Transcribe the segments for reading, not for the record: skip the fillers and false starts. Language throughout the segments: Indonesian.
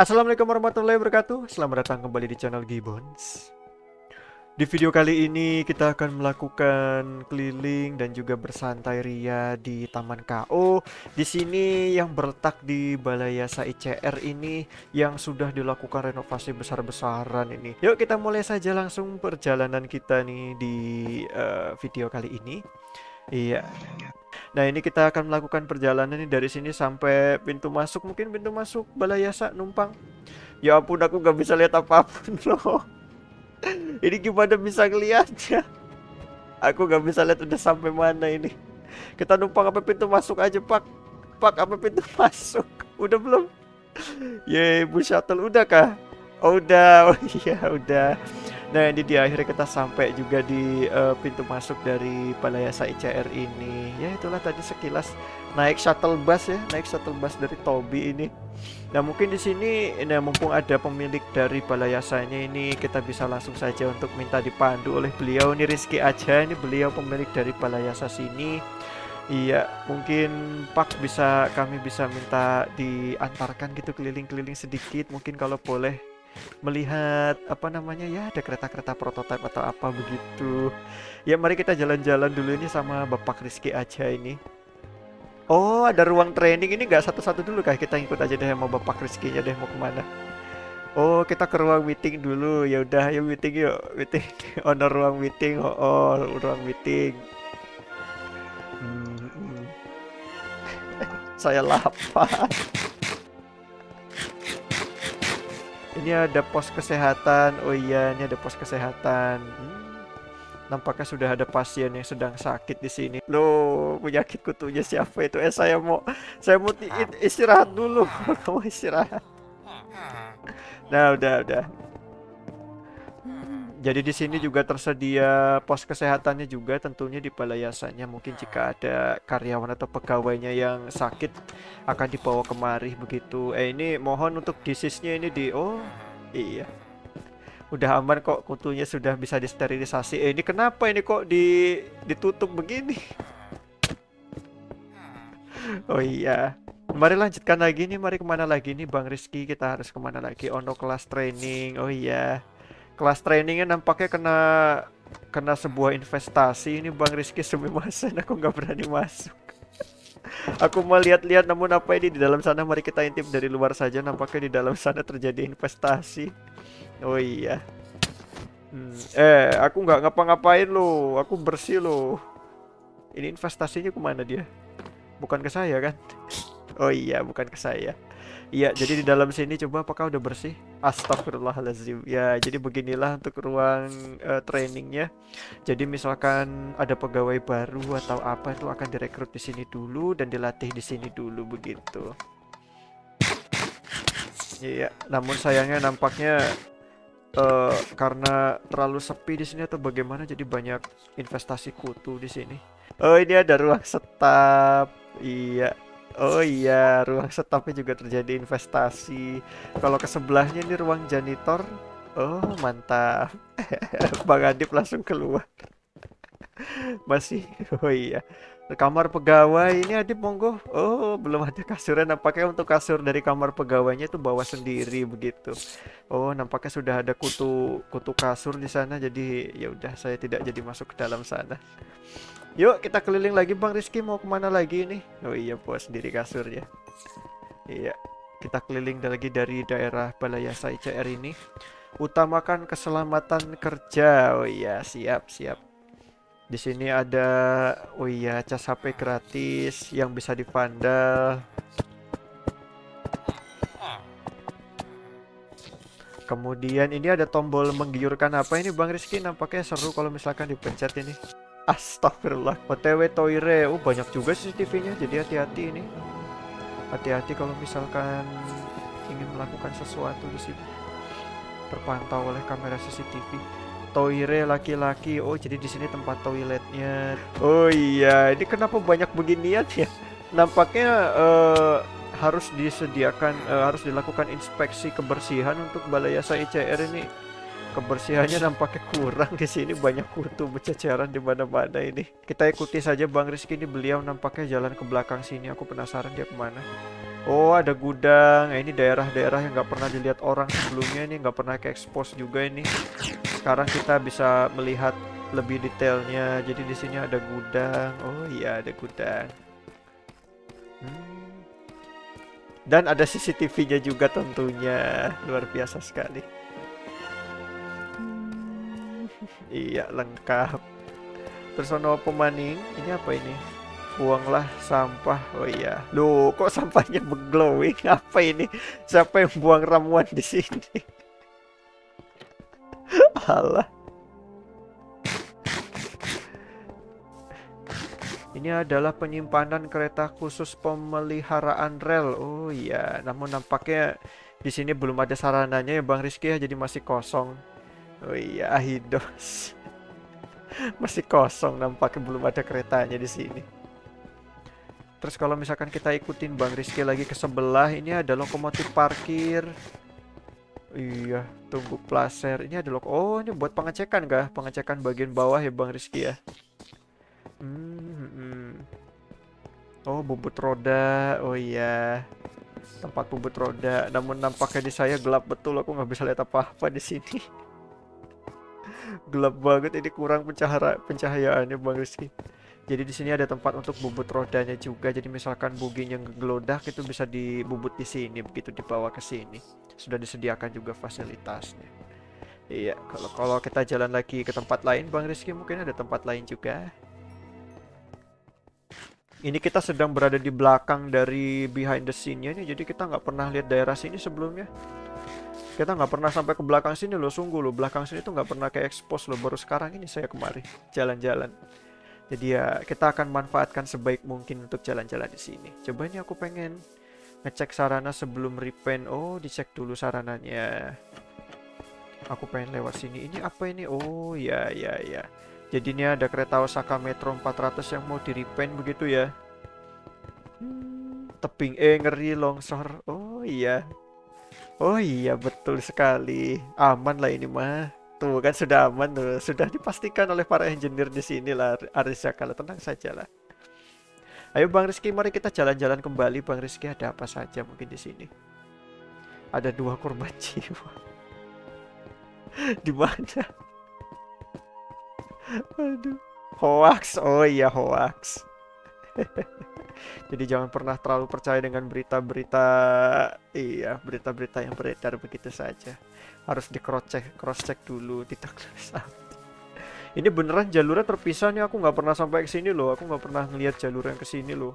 Assalamualaikum warahmatullahi wabarakatuh. Selamat datang kembali di channel Gibonz. Di video kali ini kita akan melakukan keliling dan juga bersantai ria di Taman KO. Di sini yang berletak di Balai Yasa ICR ini yang sudah dilakukan renovasi besar-besaran ini. Yuk kita mulai saja langsung perjalanan kita nih di video kali ini. Iya. Nah ini kita akan melakukan perjalanan nih dari sini sampai pintu masuk. Mungkin pintu masuk Balai Yasa numpang. Ya ampun, aku gak bisa lihat apapun loh. Ini gimana bisa ngeliatnya? Aku gak bisa lihat udah sampai mana ini. Kita numpang sampai pintu masuk aja, Pak. Pak, sampai pintu masuk. Udah belum? Yeay, bus shuttle udah kah? Oh, udah, oh iya udah. Nah ini di akhirnya kita sampai juga di pintu masuk dari Balai Yasa ICR ini. Ya itulah tadi sekilas naik shuttle bus ya, naik shuttle bus dari Toby ini. Nah mungkin di sini, nah mumpung ada pemilik dari Balai Yasanya ini, kita bisa langsung saja untuk minta dipandu oleh beliau. Ini Rizky aja, ini beliau pemilik dari Balai Yasa sini. Iya, mungkin Pak kami bisa minta diantarkan gitu keliling-keliling sedikit, mungkin kalau boleh melihat apa namanya ya, ada kereta-kereta prototipe atau apa begitu. Ya mari kita jalan-jalan dulu ini sama Bapak Rizky aja ini. Oh ada ruang training ini, nggak satu-satu dulu kah? Kita ikut aja deh mau Bapak Rizky-nya deh, mau kemana? Oh kita ke ruang meeting dulu. Ya udah yuk meeting yuk, meeting. Honor ruang meeting. Oh ruang meeting. Saya lapar. Ini ada pos kesehatan. Oh iya, ini ada pos kesehatan. Nampaknya sudah ada pasien yang sedang sakit di sini. Loh, penyakit kutunya siapa itu? Saya mau istirahat dulu. Kamu istirahat. Nah, udah. Jadi di sini juga tersedia pos kesehatannya juga tentunya di Balai Yasanya. Mungkin jika ada karyawan atau pegawainya yang sakit akan dibawa kemari begitu. Ini mohon untuk disisnya ini di... Oh iya, udah aman kok, kutunya sudah bisa disterilisasi. Ini kenapa ini kok ditutup begini? Oh iya, mari lanjutkan lagi nih. Mari kemana lagi nih Bang Rizky? Kita harus kemana lagi? Ono kelas training. Oh iya, kelas trainingnya nampaknya kena sebuah investasi ini Bang Rizky. Sumi masen, aku nggak berani masuk. Aku mau lihat-lihat namun apa ini di dalam sana. Mari kita intip dari luar saja, nampaknya di dalam sana terjadi investasi. Oh iya. Aku nggak ngapa-ngapain loh, aku bersih loh. Ini investasinya kemana dia? Bukan ke saya kan? Oh iya, bukan ke saya. Iya, jadi di dalam sini coba apakah udah bersih? Astagfirullahaladzim. Ya, jadi beginilah untuk ruang trainingnya. Jadi misalkan ada pegawai baru atau apa itu akan direkrut di sini dulu dan dilatih di sini dulu begitu. Iya, namun sayangnya nampaknya karena terlalu sepi di sini atau bagaimana, jadi banyak investasi kutu di sini. Oh, ini ada ruang staf. Iya. Oh iya, ruang setapnya juga terjadi investasi. Kalau ke sebelahnya ini ruang janitor. Oh mantap. Bang Adip langsung keluar. Masih, oh iya, kamar pegawai ini Adip monggo. Oh belum ada kasurnya, nampaknya untuk kasur dari kamar pegawainya itu bawa sendiri begitu. Oh nampaknya sudah ada kutu kasur di sana. Jadi ya udah saya tidak jadi masuk ke dalam sana. Yuk kita keliling lagi Bang Rizky, mau kemana lagi nih? Oh iya bos, sendiri kasurnya. Iya, kita keliling lagi dari daerah Balai Yasa ICR ini. Utamakan keselamatan kerja. Oh iya, siap. Di sini ada, oh iya, cas HP gratis yang bisa dipandang. Kemudian ini ada tombol menggiurkan. Apa ini Bang Rizky? Nampaknya seru kalau misalkan dipencet ini. Astagfirullah, OTW Toire. Oh banyak juga CCTV-nya, jadi hati-hati ini. Hati-hati kalau misalkan ingin melakukan sesuatu di sini. Terpantau oleh kamera CCTV. Toire laki-laki. Oh jadi di sini tempat toiletnya. Oh iya, ini kenapa banyak beginian ya? Nampaknya harus disediakan, harus dilakukan inspeksi kebersihan untuk Balai Yasa ICR ini. Kebersihannya nampaknya kurang di sini, banyak kutu berceceran di mana-mana ini. Kita ikuti saja Bang Rizky ini, beliau nampaknya jalan ke belakang sini. Aku penasaran dia kemana. Oh, ada gudang. Ini daerah-daerah yang nggak pernah dilihat orang sebelumnya, ini nggak pernah ke expose juga ini. Sekarang kita bisa melihat lebih detailnya. Jadi di sini ada gudang. Oh iya, ada gudang. Dan ada CCTV-nya juga tentunya. Luar biasa sekali. Iya, lengkap. Terus ono pemaning. Ini apa ini? Buanglah sampah. Oh iya. Loh, kok sampahnya glowing? Apa ini? Siapa yang buang ramuan di sini? Allah. Ini adalah penyimpanan kereta khusus pemeliharaan rel. Oh iya, namun nampaknya di sini belum ada sarananya ya Bang Rizky ya, jadi masih kosong. Oh iya, Ahidos. Masih kosong, nampaknya belum ada keretanya di sini. Terus kalau misalkan kita ikutin Bang Rizky lagi ke sebelah, ini ada lokomotif parkir. Iya, tunggu plaser. Ini ada oh, ini buat pengecekan kah? Pengecekan bagian bawah ya Bang Rizky ya. Oh, bubut roda. Oh iya, tempat bubut roda. Namun nampaknya di saya gelap betul. Aku nggak bisa lihat apa-apa di sini. Gelap banget. Ini kurang pencahayaannya Bang Rizky. Jadi di sini ada tempat untuk bubut rodanya juga. Jadi misalkan buginya ngegelodak itu bisa dibubut di sini, begitu dibawa ke sini. Sudah disediakan juga fasilitasnya. Iya, kalau kita jalan lagi ke tempat lain, Bang Rizky mungkin ada tempat lain juga. Ini kita sedang berada di belakang dari behind the scene-nya nih. Jadi kita nggak pernah lihat daerah sini sebelumnya. Kita nggak pernah sampai ke belakang sini loh, sungguh loh. Belakang sini tuh nggak pernah kayak expose loh. Baru sekarang ini saya kemari jalan-jalan. Jadi ya kita akan manfaatkan sebaik mungkin untuk jalan-jalan di sini. Coba ini aku pengen ngecek sarana sebelum repaint. Oh, dicek dulu sarananya. Aku pengen lewat sini. Ini apa ini? Oh ya ya ya. Jadi ini ada kereta Osaka Metro 400 yang mau di-repaint begitu ya. Tebing ngeri longsor. Oh iya. Oh iya, betul sekali. Aman lah ini mah. Tuh kan sudah aman tuh, sudah dipastikan oleh para engineer di sini lah Arisa, kalau tenang saja lah. Ayo Bang Rizky, mari kita jalan-jalan kembali Bang Rizky, ada apa saja mungkin di sini? Ada 2 korban jiwa. Di mana? Aduh, hoax. Oh iya, hoax. Jadi jangan pernah terlalu percaya dengan berita-berita, iya, berita-berita yang beredar begitu saja. Harus di cross check dulu, tidak. Ini beneran jalurnya terpisah nih, aku nggak pernah sampai ke sini loh, aku nggak pernah ngelihat jalur yang ke sini loh.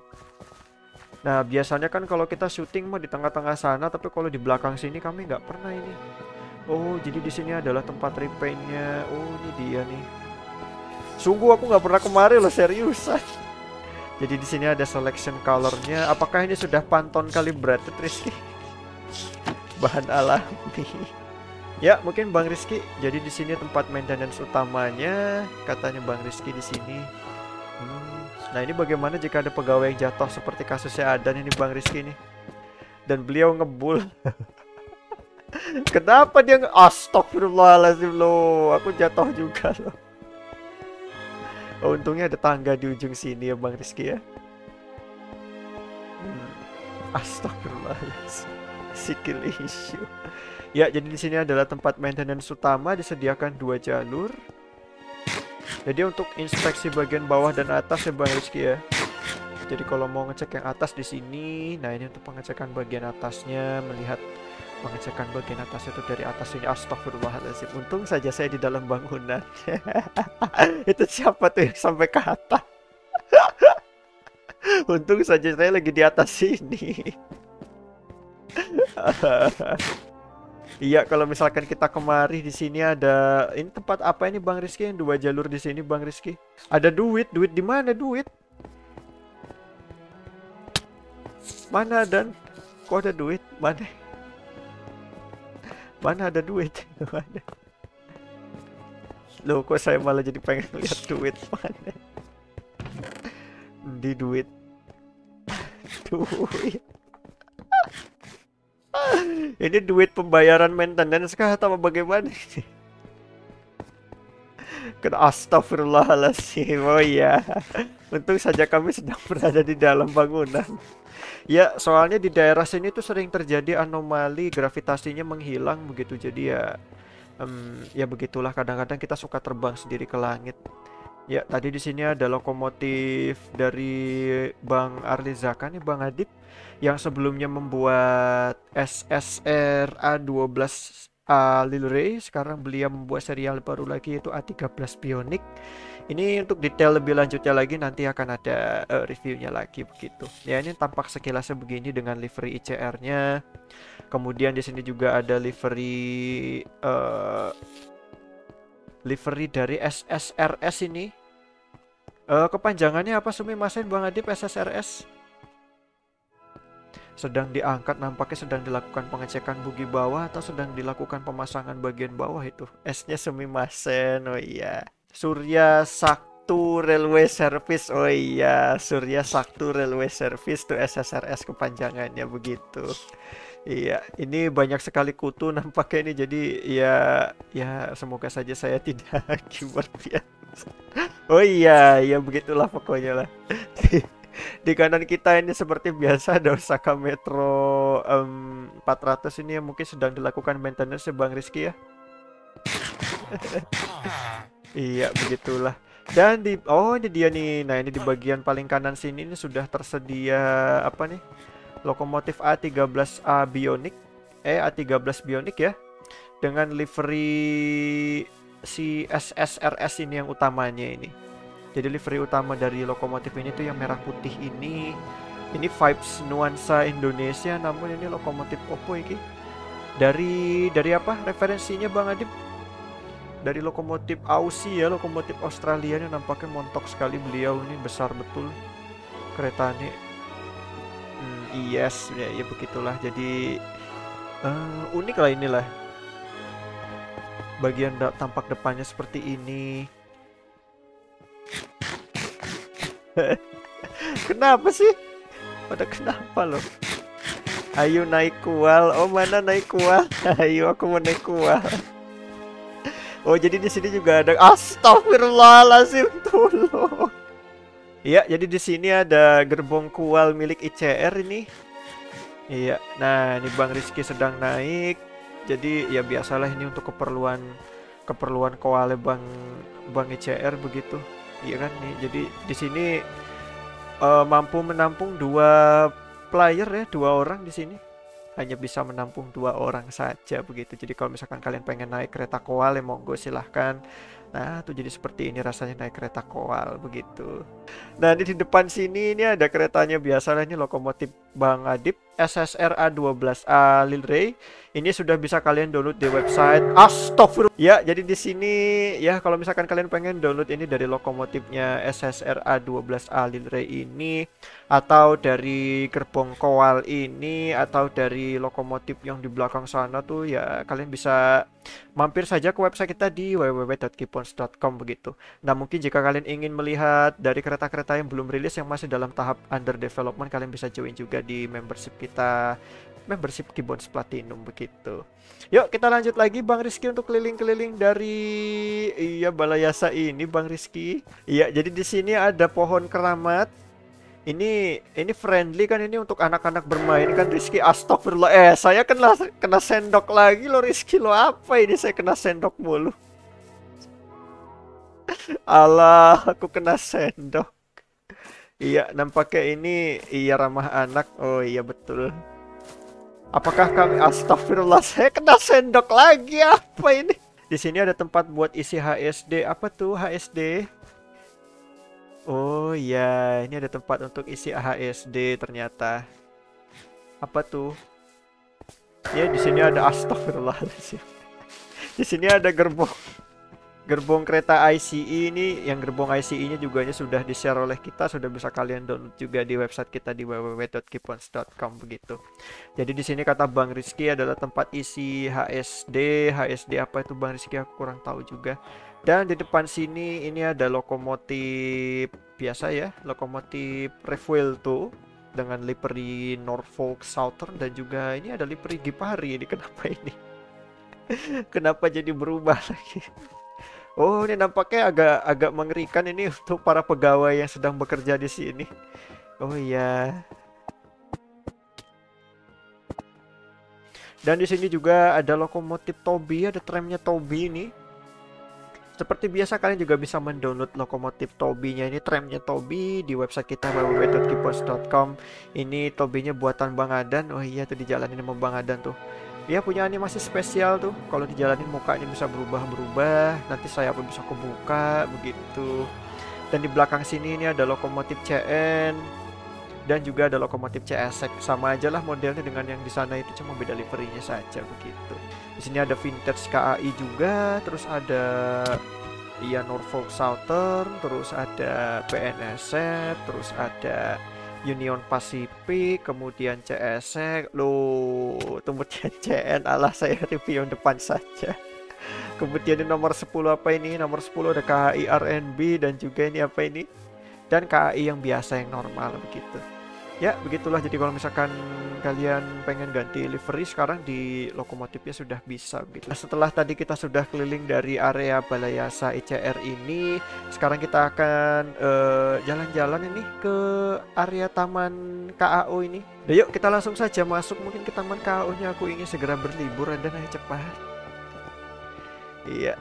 Nah biasanya kan kalau kita syuting mah di tengah-tengah sana, tapi kalau di belakang sini kami nggak pernah ini. Oh jadi di sini adalah tempat repaintnya. Oh ini dia nih. Sungguh aku nggak pernah kemari loh, seriusan. Jadi di sini ada selection colornya. Apakah ini sudah Pantone calibrated Rizky? Bahan alami. Ya, mungkin Bang Rizky. Jadi di sini tempat maintenance utamanya, katanya Bang Rizky di sini. Nah, ini bagaimana jika ada pegawai yang jatuh seperti kasusnya Adann ini Bang Rizky nih. Dan beliau ngebul. Kenapa dia astagfirullahalazim loh. Aku jatuh juga loh. Oh, untungnya ada tangga di ujung sini ya Bang Rizky ya. Astagfirullahalazim. Sikil issue. Ya, jadi di sini adalah tempat maintenance utama, disediakan 2 jalur. Jadi untuk inspeksi bagian bawah dan atas ya Bang Rizky ya. Jadi kalau mau ngecek yang atas di sini, nah ini untuk pengecekan bagian atasnya, melihat pengecekan bagian atas itu dari atas ini. Astagfirullahaladzim. Untung saja saya di dalam bangunan. Itu siapa tuh yang sampai ke atas? Untung saja saya lagi di atas sini. Iya, kalau misalkan kita kemari di sini ada ini tempat apa ini Bang Rizky yang 2 jalur di sini Bang Rizky? Ada duit di mana duit? Mana dan kok ada duit? Mana? Mana ada duit? Mana? Loh, kok saya malah jadi pengen lihat duit mana? Di duit. Duit. Ini duit pembayaran maintenance kah atau bagaimana ini? Astagfirullahaladzim. Oh ya, untung saja kami sedang berada di dalam bangunan. Ya, soalnya di daerah sini tuh sering terjadi anomali gravitasinya menghilang begitu. Jadi ya ya begitulah, kadang-kadang kita suka terbang sendiri ke langit. Ya, tadi di sini ada lokomotif dari Bang Arlizaka nih, Bang Adit, yang sebelumnya membuat SSRA 12A Lil Ray, sekarang beliau membuat serial baru lagi yaitu A13 Bionic. Ini untuk detail lebih lanjutnya lagi nanti akan ada reviewnya lagi begitu. Ya, ini tampak sekilasnya begini dengan livery ICR-nya. Kemudian di sini juga ada livery dari SSRS ini. Kepanjangannya apa Sumi Masen, Bang Adip? SSRS sedang diangkat, nampaknya sedang dilakukan pengecekan bugi bawah atau sedang dilakukan pemasangan bagian bawah itu. S-nya Sumi Masen. Oh iya, Surya Sakti Railway Service. Oh iya, Surya Sakti Railway Service tuh SSRS kepanjangannya begitu. Iya, ini banyak sekali kutu nampaknya ini, jadi ya, semoga saja saya tidak keyboard biasa. Oh iya, ya begitulah pokoknya lah. Di kanan kita ini seperti biasa ada Osaka Metro 400 ini yang mungkin sedang dilakukan maintenance Bang Rizky ya. Iya, begitulah. Dan di, oh ini dia nih, nah ini di bagian paling kanan sini ini sudah tersedia apa nih? Lokomotif A13A Bionic, A13 Bionic ya, dengan livery si SSRS ini yang utamanya ini. Jadi livery utama dari lokomotif ini tuh yang merah putih ini. Ini vibes nuansa Indonesia, namun ini lokomotif opo iki? Dari apa referensinya Bang Adip? Dari lokomotif Oxy ya, lokomotif Australia ini nampaknya montok sekali beliau ini, besar betul keretanya. Yes, ya, ya begitulah. Jadi unik lah inilah. Bagian tampak depannya seperti ini. Kenapa sih? Pada kenapa loh? Ayo naik kual. Oh mana naik kual? Ayo aku mau naik kual. Oh jadi di sini juga ada. Astagfirullahalazim, tolong. Iya, jadi di sini ada gerbong kual milik ICR ini. Iya, nah ini Bang Rizky sedang naik. Jadi ya biasalah ini untuk keperluan kualnya Bang ICR begitu. Iya kan nih. Jadi di sini mampu menampung 2 player ya, 2 orang di sini. Hanya bisa menampung 2 orang saja begitu. Jadi kalau misalkan kalian pengen naik kereta koal ya monggo silahkan. Nah, tuh jadi seperti ini rasanya naik kereta koal begitu. Nah, di depan sini ini ada keretanya biasa, ini lokomotif Bang Adip SSRA 12A Lil Ray. Ini sudah bisa kalian download di website. Astagfirullah. Ya, jadi di sini ya kalau misalkan kalian pengen download ini dari lokomotifnya SSRA 12A Lil Ray ini, atau dari gerbong koal ini, atau dari lokomotif yang di belakang sana tuh ya, kalian bisa mampir saja ke website kita di www.gipons.com begitu. Nah, mungkin jika kalian ingin melihat dari kereta-kereta yang belum rilis yang masih dalam tahap under development, kalian bisa join juga di membership kita, membership Gibonz Platinum begitu. Yuk kita lanjut lagi Bang Rizky untuk keliling-keliling dari Balai Yasa ini Bang Rizky. Iya, jadi di sini ada pohon keramat. Ini friendly kan, ini untuk anak-anak bermain kan Rizky. Astagfirullah, saya kena sendok lagi lo Rizky lo. Apa ini saya kena sendok mulu? Allah, aku kena sendok. Iya, nampaknya ini iya ramah anak. Oh iya betul. Apakah kami, astagfirullah, saya kena sendok lagi. Apa ini? Di sini ada tempat buat isi HSD. Apa tuh HSD? Oh iya, ini ada tempat untuk isi HSD ternyata. Apa tuh? Ya, di sini ada, astagfirullahaladzim. Di sini ada gerbong kereta ICE ini, yang gerbong ICE-nya juga sudah di-share oleh kita, sudah bisa kalian download juga di website kita di www.gipons.com begitu. Jadi di sini kata Bang Rizky adalah tempat isi HSD. HSD apa itu Bang Rizky? Aku kurang tahu juga. Dan di depan sini ini ada lokomotif biasa ya, lokomotif refuel tuh dengan livery Norfolk Southern, dan juga ini ada livery Gipari. Ini kenapa ini? Kenapa jadi berubah lagi? Oh, ini nampaknya agak mengerikan ini untuk para pegawai yang sedang bekerja di sini. Oh iya. Dan di sini juga ada lokomotif Toby, ada tramnya Toby ini. Seperti biasa kalian juga bisa mendownload lokomotif Toby-nya ini, tramnya Toby di website kita www.gipons.com. Ini Toby-nya buatan Bang Adann. Oh iya tuh dijalanin sama Bang Adann tuh. Dia punya animasi spesial tuh. Kalau dijalanin mukanya bisa berubah-berubah. Nanti saya pun bisa kebuka begitu. Dan di belakang sini ini ada lokomotif CN dan juga ada lokomotif CSX. Sama aja lah modelnya dengan yang di sana itu, cuma beda liverynya saja begitu. Di sini ada vintage KAI juga, terus ada ya Norfolk Southern, terus ada PNSF, terus ada Union Pacific, kemudian CSX. Loh, tempatnya CN, alah saya review yang depan saja. Kemudian di nomor 10 apa ini? Nomor 10 ada KAI RNB dan juga ini apa ini? Dan KAI yang biasa yang normal begitu. Ya, begitulah. Jadi kalau misalkan kalian pengen ganti livery, sekarang di lokomotifnya sudah bisa gitu. Setelah tadi kita sudah keliling dari area Balai Yasa ICR ini, sekarang kita akan jalan-jalan ini ke area Taman KAO ini. Nah, yuk kita langsung saja masuk mungkin ke Taman KAO-nya. Aku ingin segera berlibur dan ayo cepat. Iya,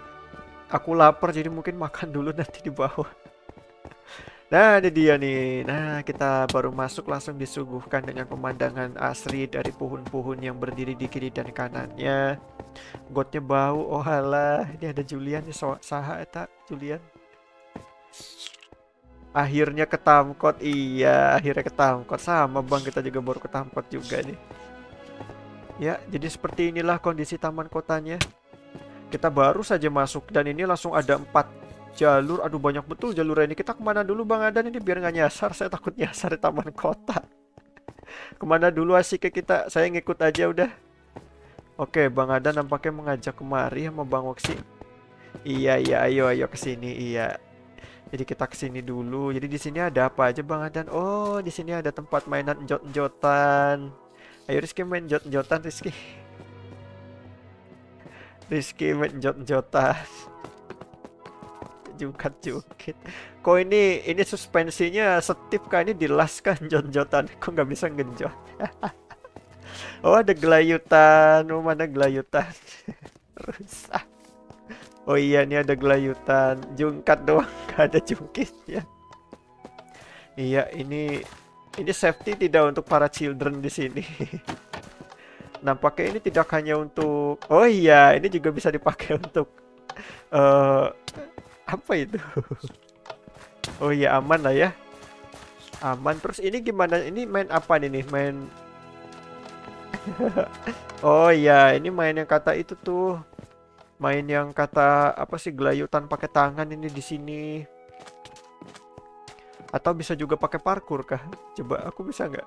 aku lapar jadi mungkin makan dulu nanti di bawah. Nah, ini dia nih. Nah, kita baru masuk langsung disuguhkan dengan pemandangan asri dari pohon-pohon yang berdiri di kiri dan kanannya. Gotnya bau, oh halah. Ini ada Julian nih, saha eta Julian. Akhirnya ke Tamkot. Iya, akhirnya ke Tamkot. Sama Bang, kita juga baru ke Tamkot juga nih. Ya, jadi seperti inilah kondisi taman kotanya. Kita baru saja masuk dan ini langsung ada 4 jalur, aduh banyak betul jalurnya ini. Kita kemana dulu Bang Adann ini biar nggak nyasar? Saya takut nyasar di taman kota. Kemana dulu asiknya kita? Saya ngikut aja udah. Oke, Bang Adann nampaknya mengajak kemari sama Bang Oxy. Iya, ayo kesini. Iya. Jadi kita kesini dulu. Jadi di sini ada apa aja Bang Adann? Oh, di sini ada tempat mainan njot-njotan. Ayo Rizky main njot-njotan Rizky. Rizky main njot-njotan. Jungkat-jungkit. Kok ini suspensinya setip kah? Ini dilas kan jot-jotan? Kok nggak bisa ngejot? Oh ada gelayutan. Oh mana gelayutan? Rusak. Oh iya ini ada gelayutan. Jungkat doang, nggak ada jungkitnya. Iya ini safety tidak untuk para children di sini. Nampaknya ini tidak hanya untuk. Oh iya ini juga bisa dipakai untuk. Apa itu? Oh iya aman lah ya. Aman. Terus ini gimana? Ini main apa nih? Main. Oh iya, ini main yang kata itu tuh. Main yang kata apa sih, gelayutan pakai tangan ini di sini. Atau bisa juga pakai parkur kah? Coba aku bisa nggak?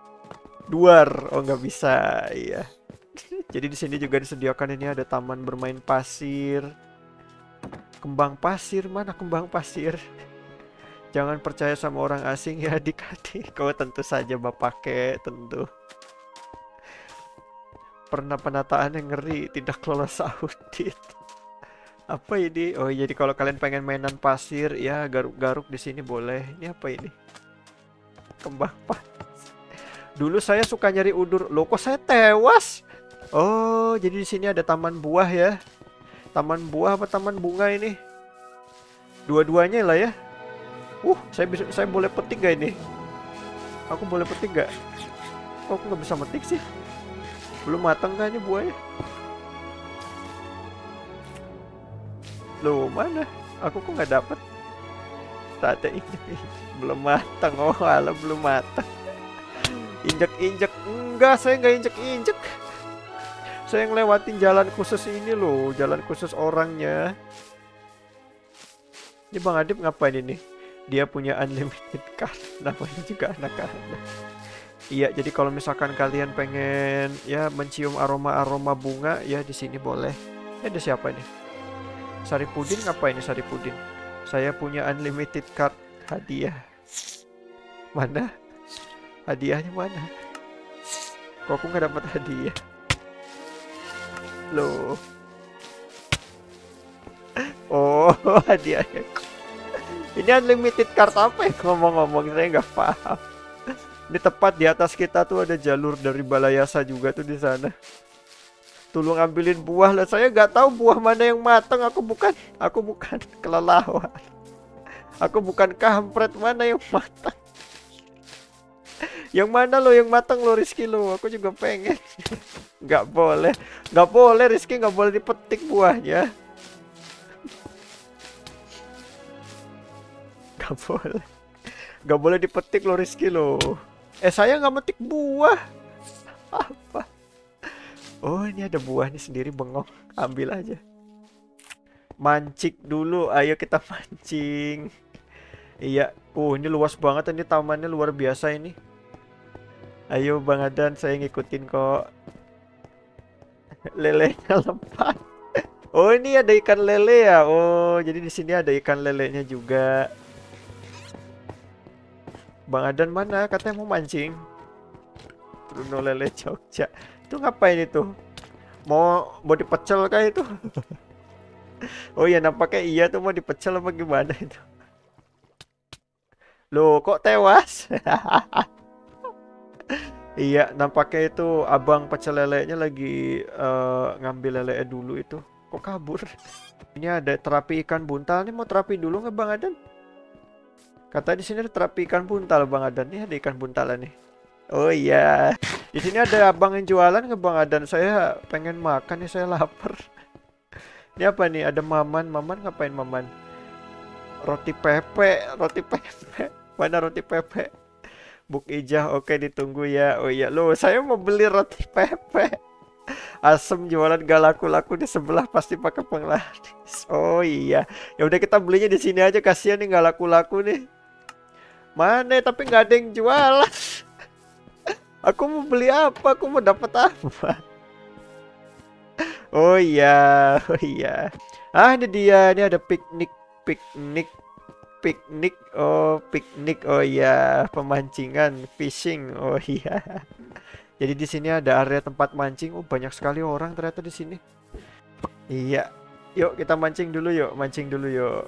Duar. Oh nggak bisa. Iya. Jadi di sini juga disediakan ini ada taman bermain pasir. Kembang pasir, mana kembang pasir? Jangan percaya sama orang asing ya adik-adik. Kau tentu saja bapake, tentu. Pernah penataan yang ngeri, tidak lolos audit. Apa ini? Oh jadi kalau kalian pengen mainan pasir ya garuk-garuk di sini boleh. Ini apa ini? Kembang pasir. Dulu saya suka nyari udur. Loh kok saya tewas? Oh jadi di sini ada taman buah ya. Taman buah apa taman bunga ini? Dua-duanya lah ya. Saya boleh petik gak ini? Aku boleh petik gak? Kok aku gak bisa metik sih? Belum matang kan ini buahnya? Loh mana? Aku kok gak dapet? Tak ada injek. Belum matang, oh ala belum matang. Injek-injek. Enggak, saya gak injek-injek. Saya ngelewatin jalan khusus ini loh, jalan khusus orangnya. Ini Bang Adip ngapain ini? Dia punya unlimited card, namanya juga anak-anak. Iya, jadi kalau misalkan kalian pengen ya mencium aroma-aroma bunga ya di sini boleh. Ini ada siapa ini? Saripudin ngapain ini Saripudin? Saya punya unlimited card hadiah. Mana? Hadiahnya mana? Kok aku nggak dapat hadiah? Loh. Oh hadiahnya. Ini unlimited card apa ya? Ngomong-ngomong saya nggak paham. Ini tepat di atas kita tuh ada jalur dari Balai Yasa juga tuh di sana. Tolong ambilin buah lah, saya nggak tahu buah mana yang matang. Aku bukan kelelawar. Aku bukan kampret, mana yang matang. Yang mana lo yang matang lo Rizky lo? Aku juga pengen. Nggak boleh Rizky, nggak boleh dipetik buahnya. Nggak boleh dipetik lo Rizky lo. Saya nggak metik buah. Apa? Oh ini ada buah nih sendiri, bengong. Ambil aja. Mancing dulu, ayo kita mancing. Iya. Oh ini luas banget, ini tamannya luar biasa ini. Ayo Bang Adann, saya ngikutin kok. Lelenya lepas. Oh ini ada ikan lele ya. Oh jadi di sini ada ikan lelenya juga. Bang Adann mana? Katanya mau mancing. Bruno lele Jogja. Itu ngapain itu? Mau dipecel kah itu? Oh iya nampaknya iya tuh, mau dipecel apa gimana itu? Loh kok tewas? Iya nampaknya itu abang pecel lelenya lagi ngambil lele dulu itu. Kok kabur? Ini ada terapi ikan buntal nih, mau terapi dulu nggak Bang Adann? Kata di sini ada terapi ikan buntal Bang Adann. Nih ada ikan buntal nih. Oh iya. Di sini ada abang yang jualan nggak Bang Adann? Saya pengen makan nih, saya lapar. Ini apa nih? Ada maman. Maman ngapain maman? Roti pepek. Roti pepek. Mana roti pepek? Buk Ijah. Oke ditunggu ya. Oh iya. Loh saya mau beli roti pepek. Asem jualan gak laku-laku, di sebelah pasti pakai penglaris. Oh iya. Ya udah kita belinya di sini aja. Kasihan nih gak laku-laku nih. Mana tapi gak ada yang jualan. Aku mau beli apa? Aku mau dapat apa? Oh iya, oh iya. Ah ini dia, ini ada piknik. Oh piknik, oh iya, pemancingan, fishing. Oh iya. Jadi di sini ada area tempat mancing. Oh banyak sekali orang ternyata di sini. Iya. Yuk kita mancing dulu yuk, mancing dulu yuk.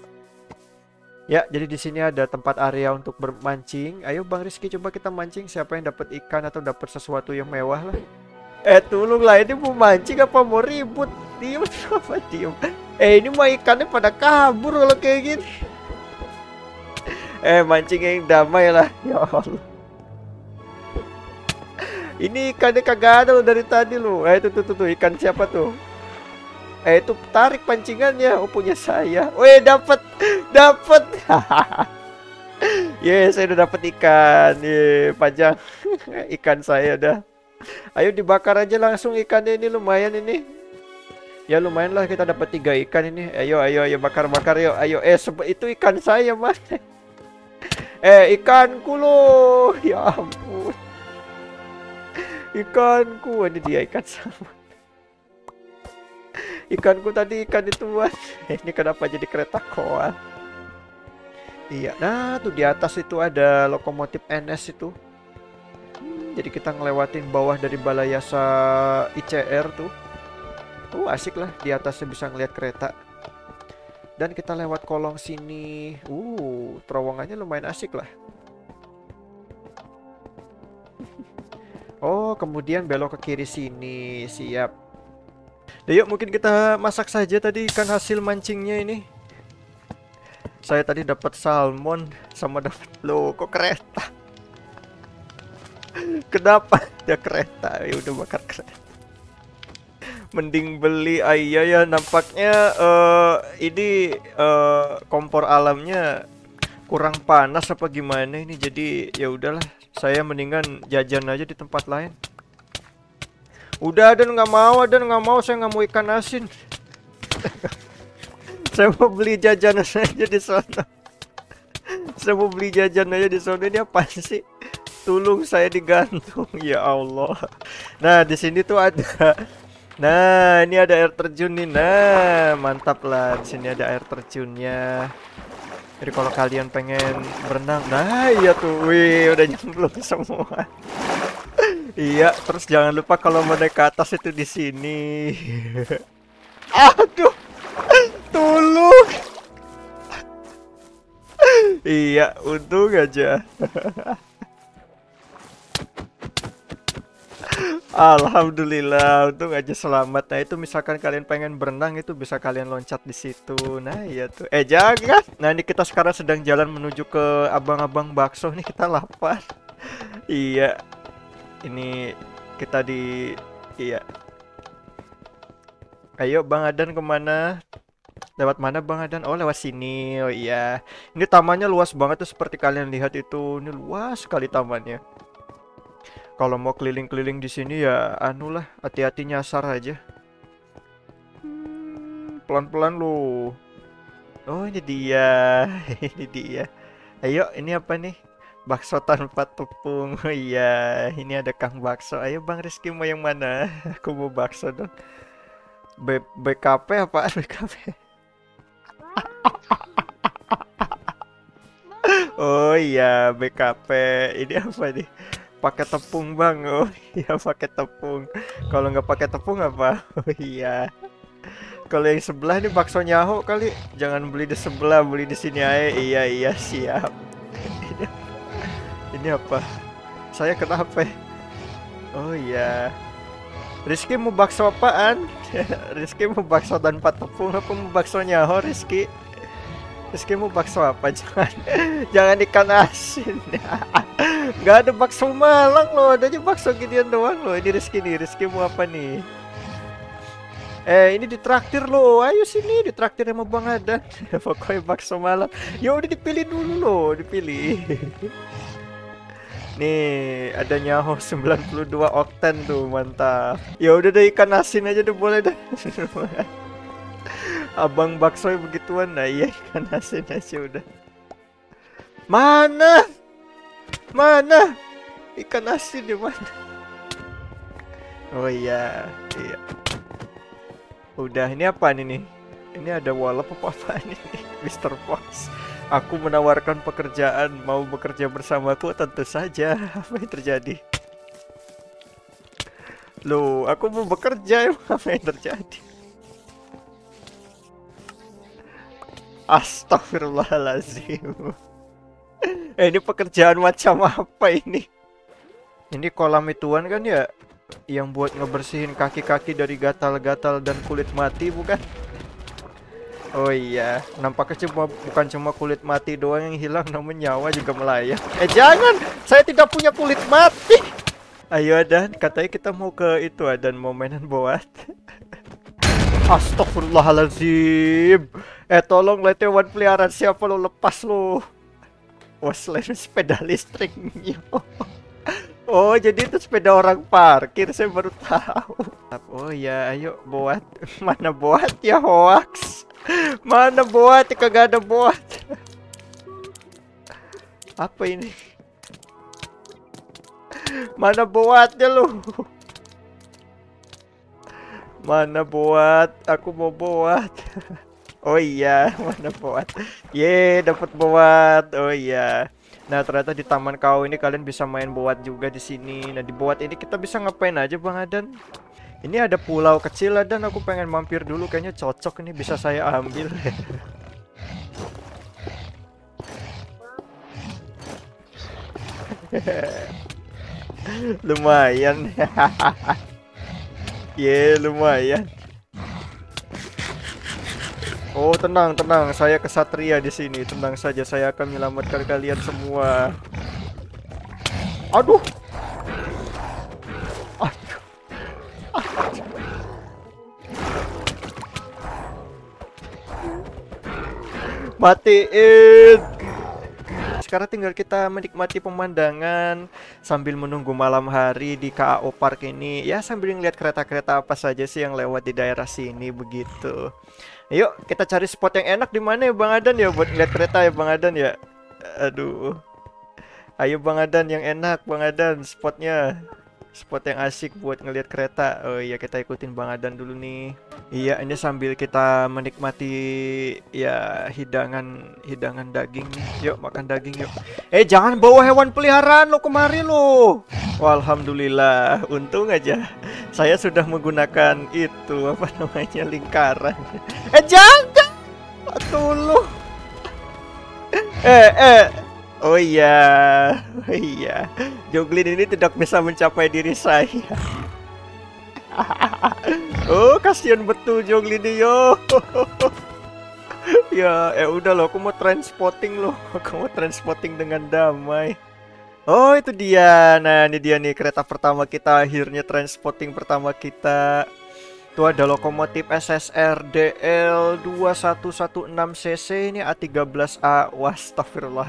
Ya, jadi di sini ada tempat area untuk bermancing. Ayo Bang Rizky coba kita mancing. Siapa yang dapat ikan atau dapat sesuatu yang mewah lah. Tolonglah, ini mau mancing apa mau ribut? Diem apa diem? Ini mah ikannya pada kabur kalau kayak gini. Mancing yang damai lah. Ya Allah. Ini ikannya kagak ada loh dari tadi lo. Tuh ikan siapa tuh? Itu tarik pancingannya. Oh punya saya. Dapat. Yes, saya udah dapat ikan. Panjang ikan saya dah. Ayo dibakar aja langsung ikannya, ini lumayan ini. Ya lumayan lah kita dapat 3 ikan ini. Ayo bakar yuk. Ayo itu ikan saya mas. Ikanku loh. Ya ampun. Ikanku, ini dia ikan sama. Ikanku tadi ikan itu mas. Ini kenapa jadi kereta koal? Iya. Nah tuh di atas itu ada lokomotif NS itu. Jadi kita ngelewatin bawah dari Balai Yasa ICR tuh. Tuh asik lah, di atasnya bisa ngelihat kereta. Dan kita lewat kolong sini. Terowongannya lumayan asik lah. Oh, kemudian belok ke kiri sini. Siap. Nah, yuk mungkin kita masak saja tadi ikan hasil mancingnya ini. Saya tadi dapat salmon sama dapat loh, kok kereta. Kenapa ada kereta? Ya udah bakar kereta. Mending beli ayah ya. Nampaknya ini kompor alamnya kurang panas apa gimana ini. Jadi ya udahlah, saya mendingan jajan aja di tempat lain. Udah Adann nggak mau, saya nggak mau ikan asin. Saya mau beli jajan aja di sana. Ini apa sih? Tolong saya digantung, ya Allah. Nah di sini tuh ada, nah ini ada air terjun nih. Nah mantap lah, di sini ada air terjunnya. Jadi kalau kalian pengen berenang, nah iya tuh, wih udah nyemplung semua. Iya, terus jangan lupa kalau mau naik ke atas itu di sini. Aduh, tolong. Iya, untung aja. Alhamdulillah, untung aja selamat. Nah itu misalkan kalian pengen berenang itu bisa kalian loncat di situ. Nah iya tuh. Jangan. Nah ini kita sekarang sedang jalan menuju ke abang-abang bakso nih, kita lapar. Iya. Ini kita di iya. Ayo Bang Adann kemana? Lewat mana Bang Adann? Oh lewat sini. Oh iya. Ini tamannya luas banget tuh, seperti kalian lihat itu. Ini luas sekali tamannya. Kalau mau keliling-keliling di sini ya anulah, hati-hati nyasar aja. Pelan-pelan lu. Oh, ini dia. Ini dia. Ayo, ini apa nih? Bakso tanpa tepung. Oh iya, ini ada Kang Bakso. Ayo Bang Rizky mau yang mana? Aku mau bakso dong. BKP apaan? BKP. Oh iya, BKP. Ini apa nih? Pakai tepung Bang. Oh iya pakai tepung. Kalau nggak pakai tepung apa? Oh iya. Kalau yang sebelah nih bakso nyaho kali. Jangan beli di sebelah, beli di sini aja. Iya iya siap. Ini apa? Saya kenapa? Oh iya. Rizky mau bakso apaan? Rizky mau bakso tanpa tepung. Aku mau bakso nyaho Rizky. Rizky mau bakso apa? Jangan jangan ikan asin. Nggak ada bakso Malang loh, adanya bakso ginian doang loh. Ini Rizky nih. Rizky mau apa nih? Ini ditraktir loh. Ayo sini ditraktir sama Bang Adann. Pokoknya bakso Malang. Ya udah dipilih dulu loh, dipilih. Nih, ada nyaho 92 okten tuh, mantap. Ya udah deh ikan asin aja deh boleh deh. Abang bakso begituan. Nah iya ikan asin aja udah. Mana? Mana? Ikan asin di mana? Oh iya, iya. Udah, ini apaan ini? Ini ada wallop apa-apaan ini? Mr. Fox. Aku menawarkan pekerjaan, mau bekerja bersamaku? Tentu saja. Apa yang terjadi? Loh, aku mau bekerja. Apa yang terjadi? Astagfirullahaladzim. Ini pekerjaan macam apa ini? Ini kolam ituan kan ya? Yang buat ngebersihin kaki-kaki dari gatal-gatal dan kulit mati bukan? Oh iya, nampaknya cuma bukan cuma kulit mati doang yang hilang, namun nyawa juga melayang. Jangan, saya tidak punya kulit mati. Ayo Adann, katanya kita mau ke itu Adann, mau mainan boat. Astagfirullahaladzim. Tolong lihat hewan peliharaan siapa lo, lepas lo. Wah, selain sepeda listriknya. Oh jadi itu sepeda orang parkir, saya baru tahu. Oh ya, ayo boat. Mana boat ya hoax? Mana boat? Kagak ada boat. Apa ini? Mana boatnya lu? Mana boat? Aku mau boat. Oh iya, mana boat? Ye, dapat boat. Oh iya. Nah ternyata di Taman Kau ini kalian bisa main boat juga di sini. Nah di boat ini kita bisa ngapain aja Bang Adann? Ini ada pulau kecil Adann, aku pengen mampir dulu, kayaknya cocok ini bisa saya ambil. Lumayan. Ye yeah, lumayan. Oh tenang tenang, saya kesatria di sini, tenang saja, saya akan menyelamatkan kalian semua. Aduh, aduh, aduh. Matiin. Sekarang tinggal kita menikmati pemandangan sambil menunggu malam hari di KAO Park ini. Ya sambil ngeliat kereta-kereta apa saja sih yang lewat di daerah sini begitu. Ayo kita cari spot yang enak di mana ya Bang Adann ya buat ngeliat kereta ya Bang Adann ya. Aduh. Ayo Bang Adann yang enak Bang Adann spotnya. Spot yang asik buat ngelihat kereta. Oh iya kita ikutin Bang Adann dulu nih. Iya ini sambil kita menikmati ya hidangan daging nih. Yuk makan daging yuk. Jangan bawa hewan peliharaan lo kemari lo. Alhamdulillah untung aja saya sudah menggunakan itu apa namanya lingkaran. Jangan. Aduh lo. Oh iya, oh iya. Joglin ini tidak bisa mencapai diri saya. Oh, kasihan betul Jogli nih yo. Ya, udah loh, aku mau transporting loh. Aku mau transporting dengan damai. Oh, itu dia. Nah, ini dia nih kereta pertama kita, akhirnya transporting pertama kita. Itu ada lokomotif SSRDL 2116cc ini A13A. Wastafirullah.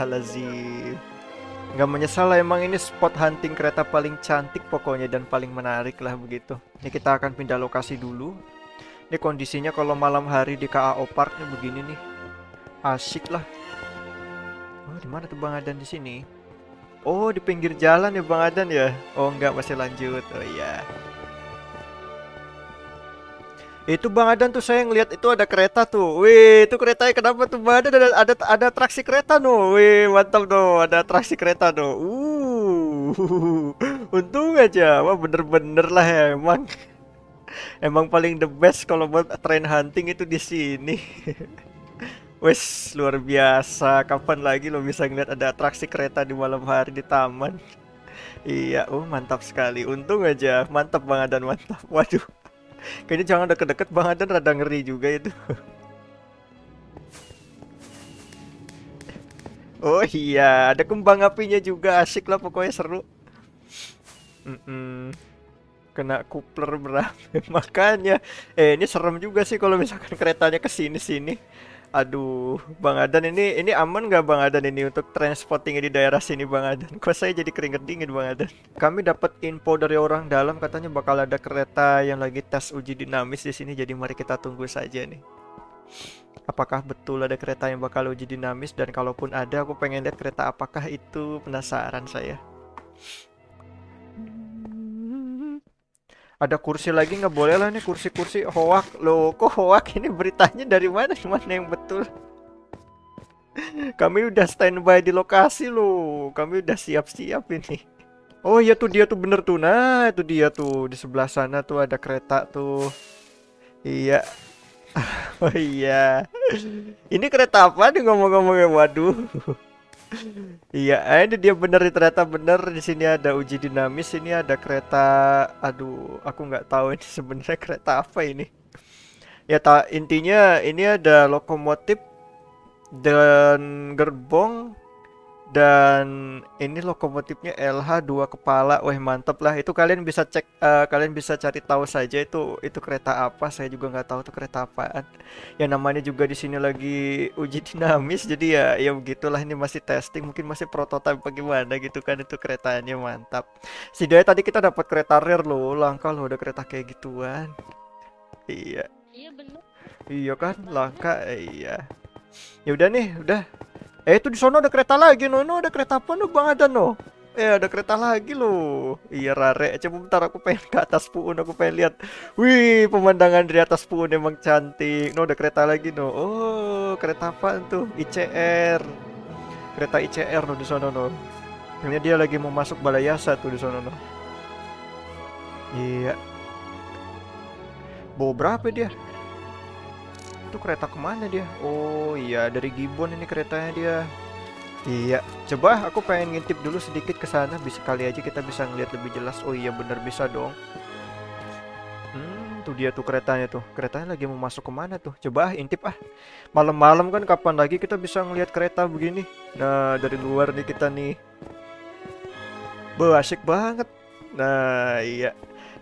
Nggak menyesal lah, emang ini spot hunting kereta paling cantik pokoknya dan paling menarik lah begitu. Ini kita akan pindah lokasi dulu. Ini kondisinya kalau malam hari di KAO Park nih begini nih. Asik lah. Oh, di mana tuh Bang Adann di sini? Oh, di pinggir jalan ya Bang Adann ya. Oh, enggak, masih lanjut. Oh iya. Itu Bang Adann tuh saya ngeliat itu ada kereta tuh. Wih, itu keretanya kenapa tuh Bang Adann? Ada atraksi kereta no. Wih, mantap no. Ada atraksi kereta no. Untung aja. Wah, bener-bener lah ya, emang. Emang paling the best kalau buat train hunting itu di sini. Wes, luar biasa. Kapan lagi lo bisa ngeliat ada atraksi kereta di malam hari di taman? Iya, mantap sekali. Untung aja. Mantap Bang Adann, mantap. Waduh. Kayaknya jangan deket-deket Bang Adann, rada ngeri juga itu. Oh iya, ada kembang apinya juga, asik lah pokoknya, seru. Kena kupler berapa. Makanya ini serem juga sih kalau misalkan keretanya ke sini-sini. Aduh, Bang Adann ini aman nggak Bang Adann ini untuk transporting di daerah sini Bang Adann? Kok saya jadi keringet dingin Bang Adann. Kami dapat info dari orang dalam katanya bakal ada kereta yang lagi tes uji dinamis di sini, jadi mari kita tunggu saja nih. Apakah betul ada kereta yang bakal uji dinamis, dan kalaupun ada aku pengen lihat kereta apakah itu, penasaran saya. Ada kursi lagi, nggak boleh lah nih kursi-kursi hoak. Loh, kok hoak ini beritanya dari mana? Mana yang betul? Kami udah standby di lokasi loh. Kami udah siap-siap ini. Oh iya tuh dia tuh, bener tuh. Nah itu dia tuh, di sebelah sana tuh ada kereta tuh. Iya. Oh iya. Ini kereta apa nih ngomong-ngomongnya? Waduh. Iya, ini dia bener, ternyata bener di sini ada uji dinamis, ini ada kereta. Aduh, aku nggak tahu ini sebenarnya kereta apa ini. Ya intinya ini ada lokomotif dan gerbong, dan ini lokomotifnya LH2 kepala. Wah, mantep lah itu. Kalian bisa cek, kalian bisa cari tahu saja itu kereta apa. Saya juga nggak tahu itu kereta apaan. Ya namanya juga di sini lagi uji dinamis, jadi ya begitulah, ini masih testing, mungkin masih prototipe bagaimana gitu kan. Itu keretanya mantap. Setidaknya tadi kita dapat kereta rare loh, langka loh ada kereta kayak gituan. Iya. Iya bener. Iya kan, langka. Iya. Ya udah nih, udah. Itu di sono ada kereta lagi. No, ada kereta apa no Bang Adann no? Ada kereta lagi loh. Iya, rare. Coba bentar aku pengen ke atas puun, aku pengen lihat. Wih, pemandangan dari atas puun emang cantik. No, ada kereta lagi no. Oh, kereta apa tuh? ICR. Kereta ICR no di sono no. Kayaknya dia lagi mau masuk Balai Yasa tuh di sono no. Iya. Bawa berapa dia? Itu kereta kemana dia? Oh iya, dari Gibonz ini keretanya dia. Iya, coba aku pengen ngintip dulu sedikit ke sana, bisa kali aja kita bisa ngeliat lebih jelas. Oh iya bener, bisa dong. Tuh dia tuh keretanya tuh. Keretanya lagi mau masuk kemana tuh? Coba intip ah. Malam-malam kan kapan lagi kita bisa ngeliat kereta begini? Nah, dari luar nih kita nih. Be, asik banget. Nah, iya.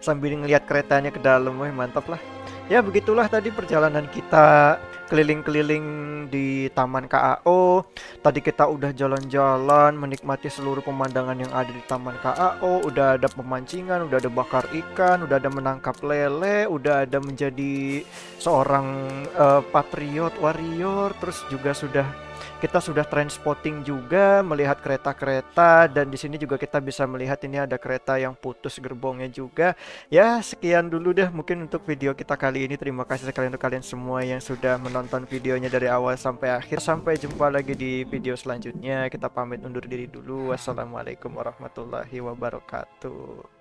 Sambil ngeliat keretanya ke dalam, wah mantap lah. Ya begitulah tadi perjalanan kita keliling-keliling di Taman KAO. Tadi kita udah jalan-jalan menikmati seluruh pemandangan yang ada di Taman KAO. Udah ada pemancingan, udah ada bakar ikan, udah ada menangkap lele, udah ada menjadi seorang patriot warrior. Terus juga kita sudah transporting juga, melihat kereta-kereta, dan di sini juga kita bisa melihat ini ada kereta yang putus gerbongnya juga. Ya, sekian dulu deh mungkin untuk video kita kali ini. Terima kasih sekali untuk kalian semua yang sudah menonton videonya dari awal sampai akhir. Sampai jumpa lagi di video selanjutnya. Kita pamit undur diri dulu. Wassalamualaikum warahmatullahi wabarakatuh.